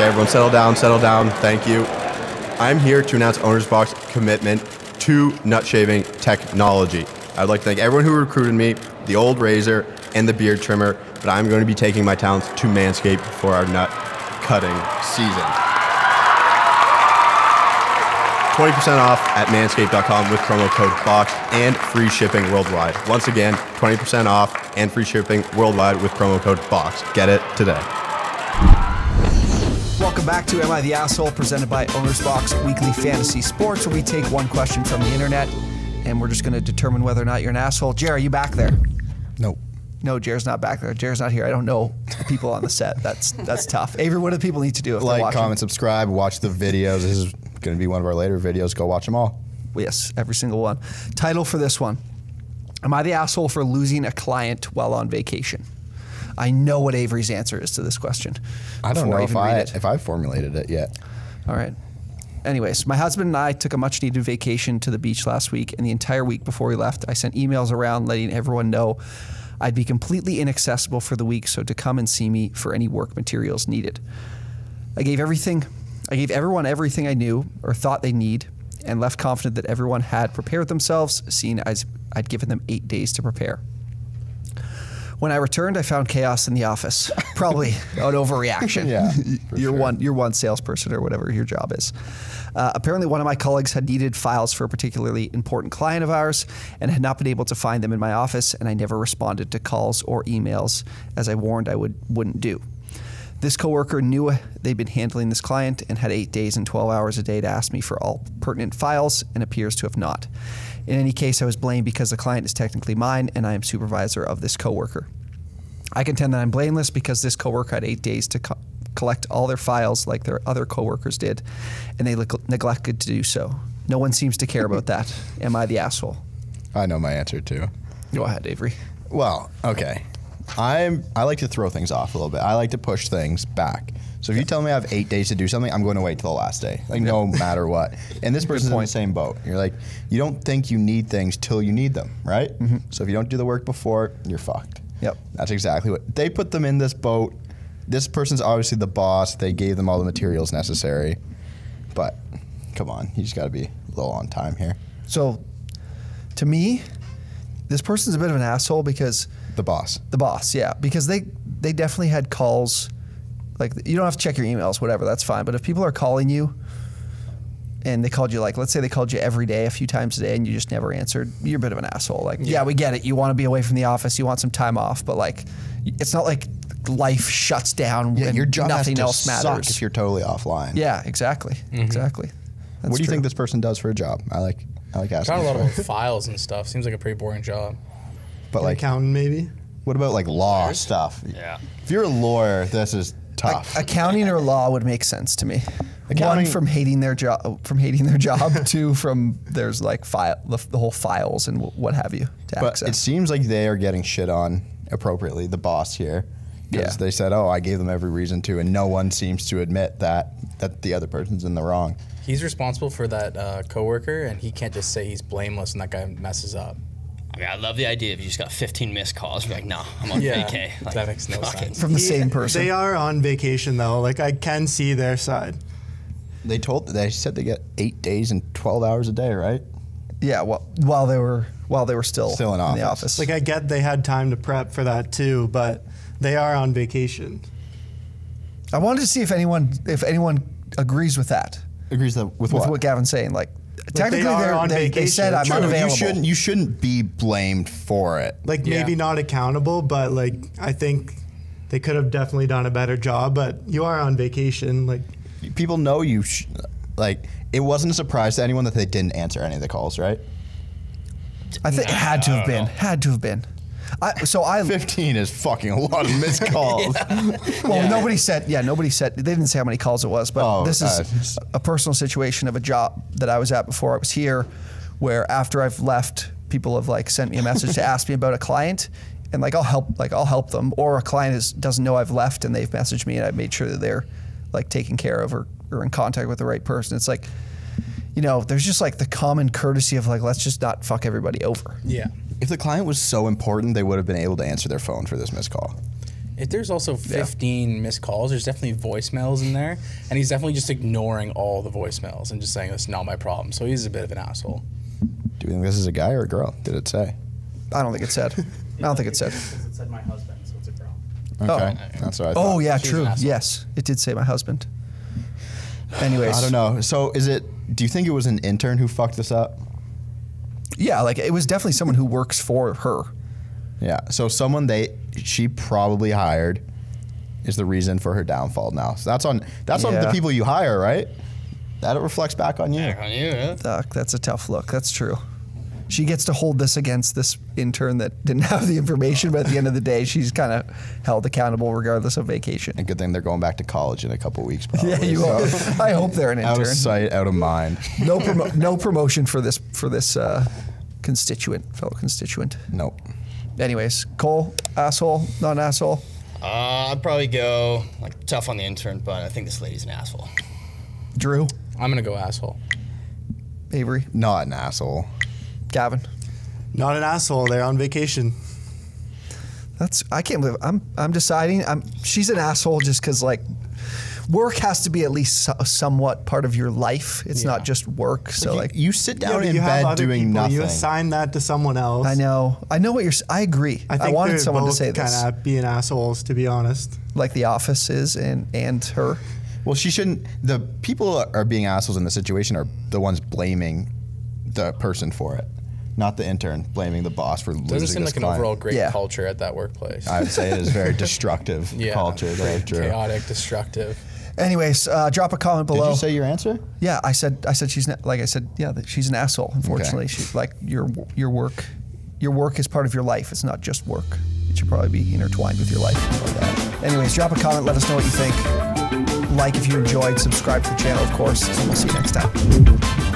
Okay, everyone settle down, Thank you. I'm here to announce Owner's Box commitment to nut shaving technology. I'd like to thank everyone who recruited me, the old razor and the beard trimmer, but I'm going to be taking my talents to Manscaped for our nut cutting season. 20% off at manscaped.com with promo code BOX and free shipping worldwide. Once again, 20% off and free shipping worldwide with promo code BOX. Get it today. Welcome back to Am I the Asshole, presented by Owner's Box Weekly Fantasy Sports, where we take one question from the internet, and we're just going to determine whether or not you're an asshole. Jer, are you back there? Nope. No, Jer's not back there. Jer's not here. I don't know the people on the set. That's tough. Avery, what do people need to do if they're watching? Like, comment, subscribe, watch the videos. This is going to be one of our later videos. Go watch them all. Yes, every single one. Title for this one: Am I the asshole for losing a client while on vacation? I know what Avery's answer is to this question. I don't know if I formulated it yet. All right. Anyways, my husband and I took a much needed vacation to the beach last week, and the entire week before we left, I sent emails around letting everyone know I'd be completely inaccessible for the week, so to come and see me for any work materials needed. I gave everyone everything I knew or thought they need, and left confident that everyone had prepared themselves, seeing as I'd given them 8 days to prepare. When I returned, I found chaos in the office. Probably an overreaction. Yeah, you're one salesperson or whatever your job is. Apparently, one of my colleagues had needed files for a particularly important client of ours and had not been able to find them in my office, and I never responded to calls or emails, as I warned I wouldn't do. This coworker knew they'd been handling this client and had 8 days and 12 hours a day to ask me for all pertinent files, and appears to have not. In any case, I was blamed because the client is technically mine and I am supervisor of this coworker. I contend that I'm blameless because this coworker had 8 days to collect all their files like their other coworkers did, and they neglected to do so. No one seems to care about that. Am I the asshole? I know my answer too. Go ahead, Avery. Well, okay. I like to throw things off a little bit. I like to push things back. So if you tell me I have 8 days to do something, I'm going to wait till the last day, like no matter what. And this person's in the same boat. You're like, you don't think you need things till you need them, right? Mm-hmm. So if you don't do the work before, you're fucked. Yep. That's exactly what, they put them in this boat. This person's obviously the boss. They gave them all the materials necessary. But come on, you just gotta be a little on time here. So to me, this person's a bit of an asshole because— the boss. The boss, yeah, because they definitely had calls. Like, you don't have to check your emails, whatever, that's fine. But if people are calling you and they called you, like, let's say they called you every day, a few times a day, and you just never answered, you're a bit of an asshole. Like, yeah, we get it. You want to be away from the office. You want some time off. But, like, it's not like life shuts down and your job nothing else matters. If you're totally offline. Yeah, exactly. Mm-hmm. Exactly. That's what do you think this person does for a job? I like asking. Got a lot of files and stuff. Seems like a pretty boring job. But, like, accounting, maybe? What about, like, law stuff? Yeah. If you're a lawyer, this is tough. Accounting or law would make sense to me. Accounting, one, from hating their job. Two, from there's like the whole files and what have you to access. But it seems like they are getting shit on appropriately. The boss here, because they said, "Oh, I gave them every reason to," and no one seems to admit that the other person's in the wrong. He's responsible for that coworker, and he can't just say he's blameless and that guy messes up. I mean, I love the idea if you just got 15 missed calls. You're like, nah, I'm on vacay. Like, that makes no sense. From the same person. They are on vacation, though. Like, I can see their side. They said they get 8 days and 12 hours a day, right? Yeah, well, while they were still in the office. Like, I get they had time to prep for that, too, but they are on vacation. I wanted to see if anyone agrees with that. Agrees with what? With what Gavin's saying, like. Technically, they said I'm unavailable. You shouldn't be blamed for it. Like, maybe not accountable, but, like, I think they could have definitely done a better job. But you are on vacation. Like, people know you. Like, it wasn't a surprise to anyone that they didn't answer any of the calls, right? I think it had to have been. Had to have been. So 15 is fucking a lot of missed calls. Well, nobody said. Yeah, nobody said. They didn't say how many calls it was. But this is a personal situation of a job that I was at before I was here, where after I've left, people have like sent me a message to ask me about a client, and like I'll help them, or a client doesn't know I've left and they've messaged me, and I've made sure that they're like taken care of or in contact with the right person. It's like, you know, there's just like the common courtesy of like, let's just not fuck everybody over. Yeah. If the client was so important, they would have been able to answer their phone for this missed call. There's also 15 missed calls. There's definitely voicemails in there, and he's definitely just ignoring all the voicemails and just saying that's not my problem. So he's a bit of an asshole. Do you think this is a guy or a girl? Did it say? I don't think it said. I don't think it said. It said my husband, so it's a girl. Okay, that's what I thought. Oh yeah, true. Yes, it did say my husband. Anyways, I don't know. So is it? Do you think it was an intern who fucked this up? Yeah, like it was definitely someone who works for her. Yeah, so someone she probably hired is the reason for her downfall now. So that's on the people you hire, right? That it reflects back on you. Back on you, huh? Fuck, that's a tough look. That's true. She gets to hold this against this intern that didn't have the information, but at the end of the day, she's kind of held accountable regardless of vacation. And good thing they're going back to college in a couple weeks, probably. Yeah, you hope. I hope they're an intern. Out of sight, out of mind. No promotion for this fellow constituent. Nope. Anyways, Cole, asshole, non-asshole? I'd probably go like tough on the intern, but I think this lady's an asshole. Drew? I'm gonna go asshole. Avery? Not an asshole. Gavin? Not an asshole, they're on vacation. I can't believe, I'm deciding, she's an asshole just cause like, work has to be at least somewhat part of your life. It's not just work. So like you sit down in bed doing nothing. You assign that to someone else. I know what you're. I agree. I wanted someone to say this. Kind of being assholes, to be honest. Like The Office is and her. Well, she shouldn't. The people are being assholes in the situation are the ones blaming the person for it, not the intern blaming the boss for losing this client. Doesn't seem like an overall great culture at that workplace. I would say it is very destructive culture. Chaotic, destructive. Anyways, drop a comment below. Did you say your answer? Yeah, I said she's like I said, yeah, that she's an asshole. Unfortunately, she's like your work is part of your life. It's not just work. It should probably be intertwined with your life. Anyways, drop a comment. Let us know what you think. Like if you enjoyed. Subscribe to the channel, of course, and we'll see you next time.